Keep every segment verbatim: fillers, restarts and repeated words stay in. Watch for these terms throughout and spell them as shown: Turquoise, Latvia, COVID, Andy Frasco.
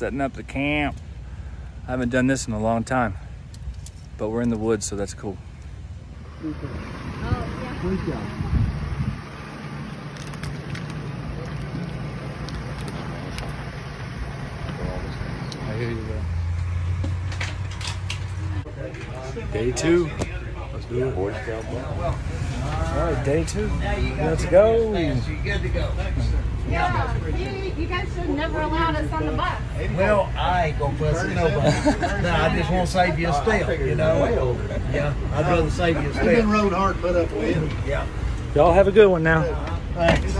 setting up the camp. I haven't done this in a long time, but we're in the woods, so that's cool. Okay. Oh, yeah. Here you go. Day two. Let's do it. All right, day two. Let's go. Yeah, you, you guys should never allowed us on the bus. Well, I ain't gonna fuss with nobody. No, I just want to save you a step, you know. Yeah, I'd rather save you a step. You've been rode hard, put up with. Yeah. Y'all have a good one now. Thanks.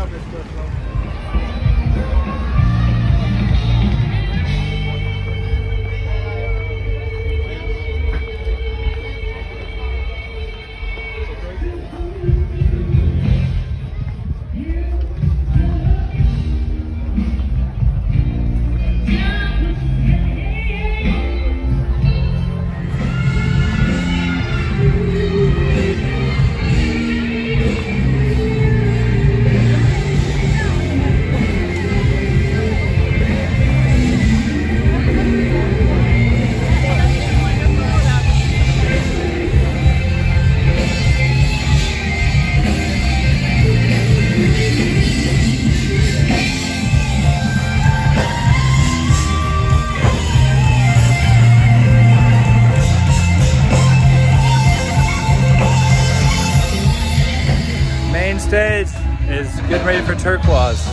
Stage is getting ready for Turquoise.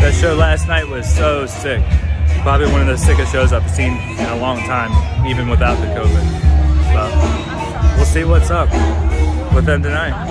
That show last night was so sick. Probably one of the sickest shows I've seen in a long time, even without the COVID. But we'll see what's up with them tonight.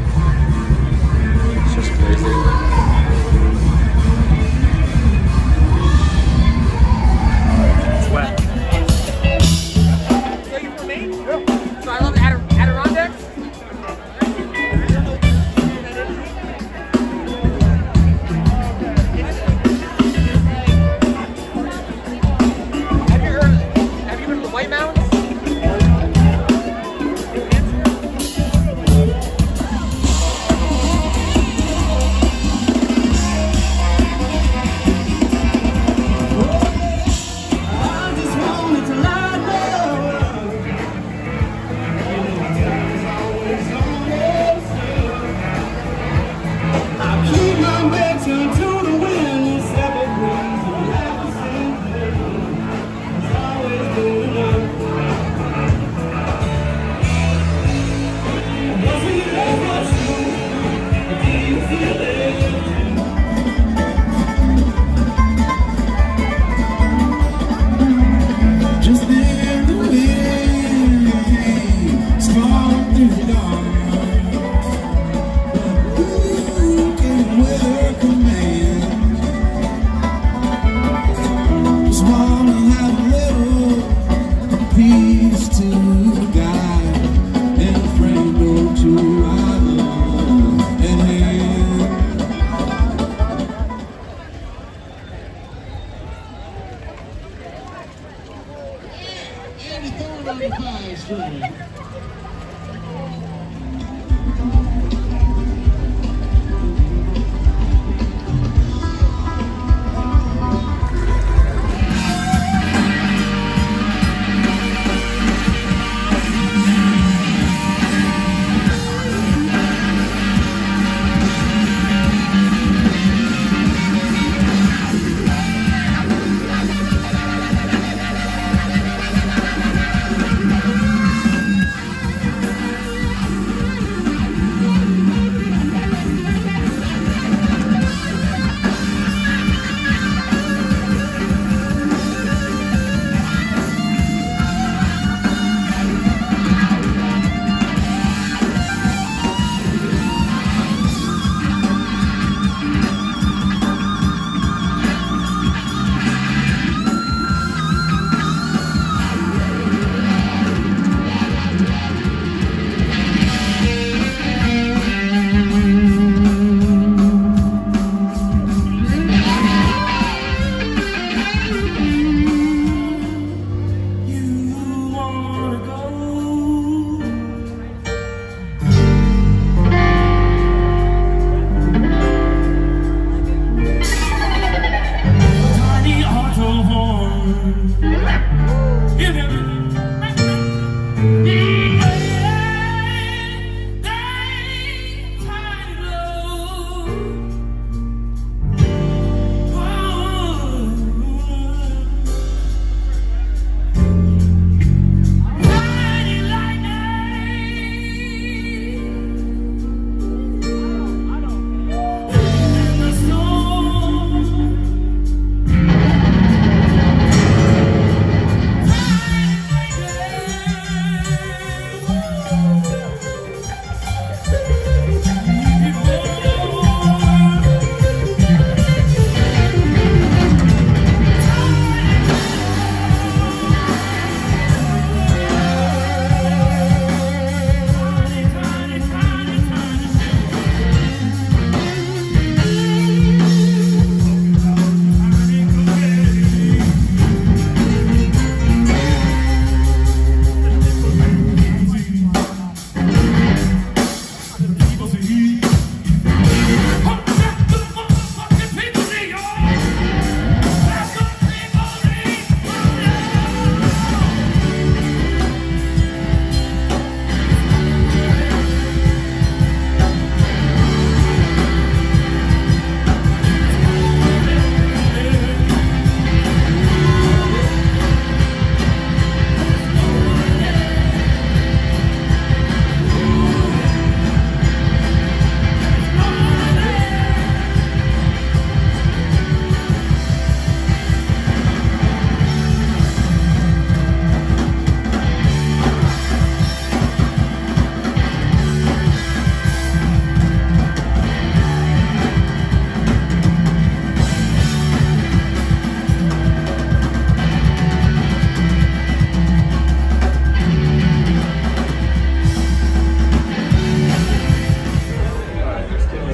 It's just crazy.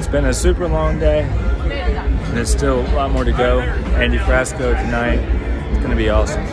It's been a super long day. There's still a lot more to go. Andy Frasco tonight. It's going to be awesome.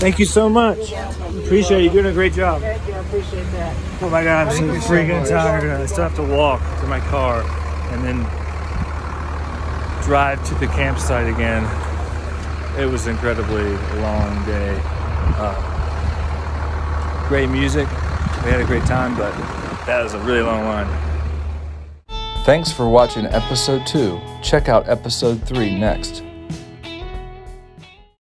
Thank you so much. Appreciate it. You're doing a great job. Thank you. I appreciate that. Oh my God, I'm so freaking tired. I still have to walk to my car and then drive to the campsite again. It was an incredibly long day. Uh, great music. We had a great time, but that was a really long one. Thanks for watching episode two. Check out episode three next.